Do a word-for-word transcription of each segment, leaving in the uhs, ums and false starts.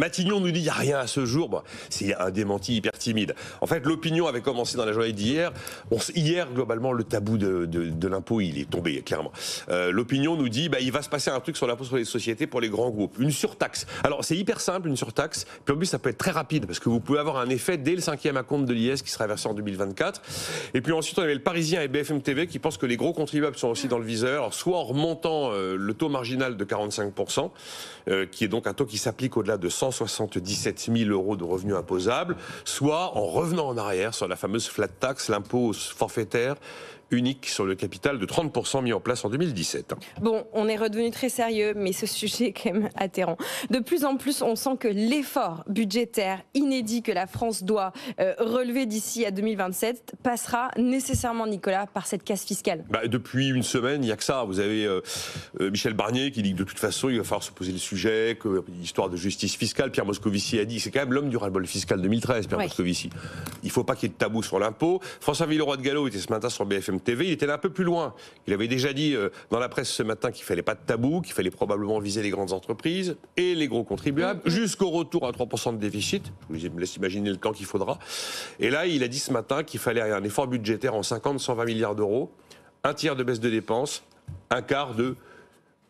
Matignon nous dit il n'y a rien à ce jour. Bon, c'est un démenti hyper timide. En fait, l'opinion avait commencé dans la journée d'hier. Bon, hier, globalement, le tabou de, de, de l'impôt, il est tombé, clairement. Euh, l'opinion nous dit bah, il va se passer un truc sur l'impôt sur les sociétés pour les grands groupes. Une surtaxe. Alors, c'est hyper simple, une surtaxe. Puis en plus, ça peut être très rapide parce que vous pouvez avoir un effet dès le cinquième acompte de l'I S qui sera versé en deux mille vingt-quatre. Et puis ensuite, on avait le Parisien et B F M T V qui pensent que les gros contribuables sont aussi dans le viseur. Alors, soit en remontant euh, le taux marginal de quarante-cinq pour cent, euh, qui est donc un taux qui s'applique au-delà de cent soixante-dix-sept mille euros de revenus imposables, soit en revenant en arrière sur la fameuse flat tax, l'impôt forfaitaire unique sur le capital de trente pour cent mis en place en deux mille dix-sept. Bon, on est redevenu très sérieux, mais ce sujet est quand même atterrant. De plus en plus, on sent que l'effort budgétaire inédit que la France doit euh, relever d'ici à deux mille vingt-sept passera nécessairement, Nicolas, par cette casse fiscale. Bah, depuis une semaine, il n'y a que ça. Vous avez euh, Michel Barnier qui dit que de toute façon, il va falloir se poser le sujet, que, histoire de justice fiscale. Pierre Moscovici a dit, c'est quand même l'homme du ras-le-bol fiscal deux mille treize, Pierre ouais. Moscovici. Il ne faut pas qu'il y ait de tabou sur l'impôt. François-Villeroy de Gallo était ce matin sur B F M T V, il était là un peu plus loin. Il avait déjà dit euh, dans la presse ce matin qu'il ne fallait pas de tabou, qu'il fallait probablement viser les grandes entreprises et les gros contribuables, mmh. jusqu'au retour à trois pour cent de déficit. Je vous laisse imaginer le temps qu'il faudra. Et là, il a dit ce matin qu'il fallait un effort budgétaire en cinquante à cent vingt milliards d'euros, un tiers de baisse de dépenses, un quart de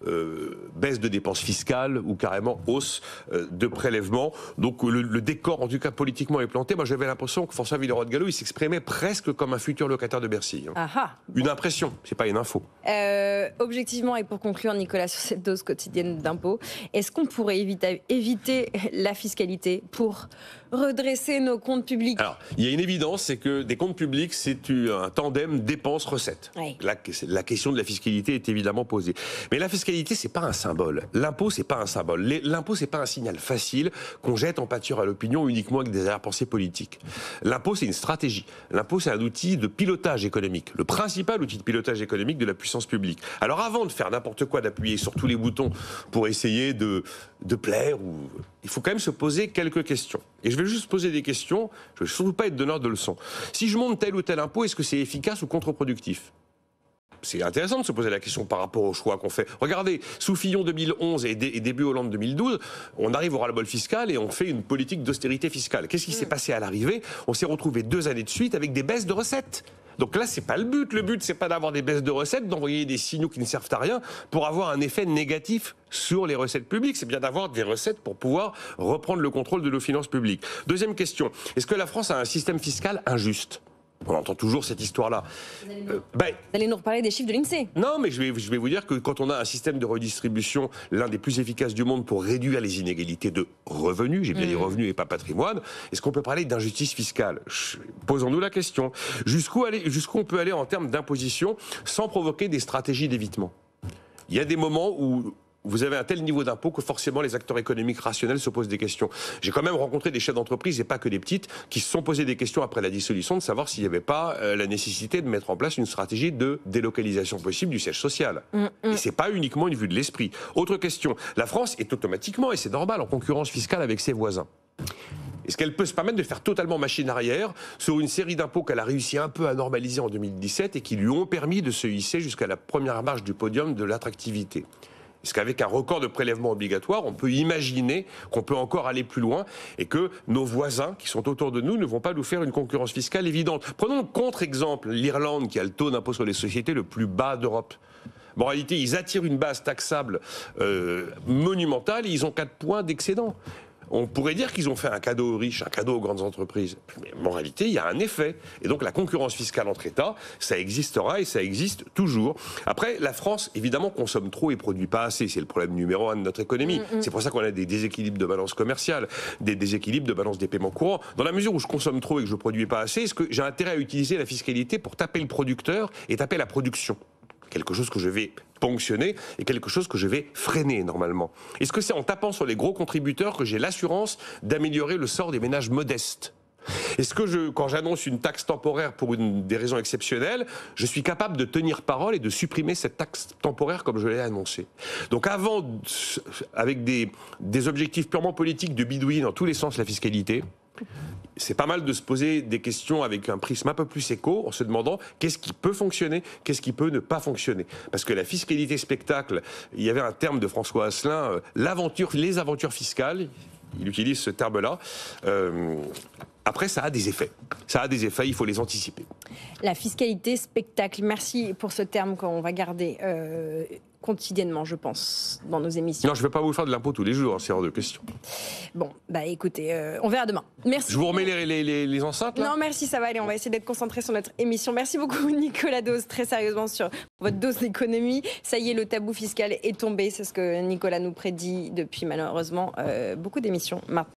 Euh, baisse de dépenses fiscales ou carrément hausse euh, de prélèvements. Donc le, le décor en tout cas politiquement est planté. Moi j'avais l'impression que François-Villeroy de Gallo il s'exprimait presque comme un futur locataire de Bercy. Hein. Aha, une bon. impression, c'est pas une info. Euh, objectivement et pour conclure Nicolas sur cette dose quotidienne d'impôts, est-ce qu'on pourrait éviter, éviter la fiscalité pour redresser nos comptes publics? Alors il y a une évidence, c'est que des comptes publics c'est un tandem dépenses-recettes. Ouais. La, la question de la fiscalité est évidemment posée. Mais la fiscalité La fiscalité, c'est pas un symbole. L'impôt, c'est pas un symbole. L'impôt, c'est pas un signal facile qu'on jette en pâture à l'opinion uniquement avec des arrière-pensées politiques. L'impôt, c'est une stratégie. L'impôt, c'est un outil de pilotage économique. Le principal outil de pilotage économique de la puissance publique. Alors avant de faire n'importe quoi, d'appuyer sur tous les boutons pour essayer de, de plaire, ou... il faut quand même se poser quelques questions. Et je vais juste poser des questions, je ne vais surtout pas être donneur de leçons. Si je monte tel ou tel impôt, est-ce que c'est efficace ou contre-productif ? C'est intéressant de se poser la question par rapport aux choix qu'on fait. Regardez, sous Fillon deux mille onze et, dé- et début Hollande deux mille douze, on arrive au ras-le-bol fiscal et on fait une politique d'austérité fiscale. Qu'est-ce qui mmh. s'est passé à l'arrivée? On s'est retrouvé deux années de suite avec des baisses de recettes. Donc là, c'est pas le but. Le but, c'est pas d'avoir des baisses de recettes, d'envoyer des signaux qui ne servent à rien pour avoir un effet négatif sur les recettes publiques. C'est bien d'avoir des recettes pour pouvoir reprendre le contrôle de nos finances publiques. Deuxième question, est-ce que la France a un système fiscal injuste ? On entend toujours cette histoire-là. Vous allez nous, euh, bah, vous allez nous reparler des chiffres de l'I N S E E. Non, mais je vais, je vais vous dire que quand on a un système de redistribution, l'un des plus efficaces du monde pour réduire les inégalités de revenus, j'ai bien mmh. dit revenus et pas patrimoine, est-ce qu'on peut parler d'injustice fiscale ? Posons-nous la question. Jusqu'où aller, jusqu'où on peut aller en termes d'imposition sans provoquer des stratégies d'évitement ? Il y a des moments où... vous avez un tel niveau d'impôt que forcément les acteurs économiques rationnels se posent des questions. J'ai quand même rencontré des chefs d'entreprise, et pas que des petites, qui se sont posés des questions après la dissolution de savoir s'il n'y avait pas euh, la nécessité de mettre en place une stratégie de délocalisation possible du siège social. Mm-mm. Et c'est pas uniquement une vue de l'esprit. Autre question, la France est automatiquement, et c'est normal, en concurrence fiscale avec ses voisins. Est-ce qu'elle peut se permettre de faire totalement machine arrière sur une série d'impôts qu'elle a réussi un peu à normaliser en deux mille dix-sept et qui lui ont permis de se hisser jusqu'à la première marche du podium de l'attractivité ? Parce qu'avec un record de prélèvements obligatoires, on peut imaginer qu'on peut encore aller plus loin et que nos voisins qui sont autour de nous ne vont pas nous faire une concurrence fiscale évidente. Prenons contre-exemple l'Irlande qui a le taux d'impôt sur les sociétés le plus bas d'Europe. Bon, en réalité, ils attirent une base taxable euh, monumentale et ils ont quatre points d'excédent. On pourrait dire qu'ils ont fait un cadeau aux riches, un cadeau aux grandes entreprises. Mais en réalité, il y a un effet. Et donc la concurrence fiscale entre États, ça existera et ça existe toujours. Après, la France, évidemment, consomme trop et produit pas assez. C'est le problème numéro un de notre économie. Mm-hmm. C'est pour ça qu'on a des déséquilibres de balance commerciale, des déséquilibres de balance des paiements courants. Dans la mesure où je consomme trop et que je produis pas assez, est-ce que j'ai intérêt à utiliser la fiscalité pour taper le producteur et taper la production ? Quelque chose que je vais ponctionner et quelque chose que je vais freiner normalement. Est-ce que c'est en tapant sur les gros contributeurs que j'ai l'assurance d'améliorer le sort des ménages modestes ? Est-ce que je, quand j'annonce une taxe temporaire pour une, des raisons exceptionnelles, je suis capable de tenir parole et de supprimer cette taxe temporaire comme je l'ai annoncé ? Donc avant, avec des, des objectifs purement politiques de bidouiller dans tous les sens la fiscalité, c'est pas mal de se poser des questions avec un prisme un peu plus éco, en se demandant qu'est-ce qui peut fonctionner, qu'est-ce qui peut ne pas fonctionner. Parce que la fiscalité spectacle, il y avait un terme de François Asselin, euh, l'aventure, les aventures fiscales, il utilise ce terme-là. Euh, après, ça a des effets. Ça a des effets, il faut les anticiper. La fiscalité spectacle, merci pour ce terme qu'on va garder euh, quotidiennement, je pense, dans nos émissions. Non, je ne vais pas vous faire de l'impôt tous les jours, c'est hors de question. Bon, bah écoutez, euh, on verra demain. Merci. Je vous remets les, les, les, les enceintes là ? Non, merci, ça va aller, on va essayer d'être concentrés sur notre émission. Merci beaucoup Nicolas Doze, très sérieusement sur votre dose d'économie. Ça y est, le tabou fiscal est tombé, c'est ce que Nicolas nous prédit depuis malheureusement euh, beaucoup d'émissions maintenant.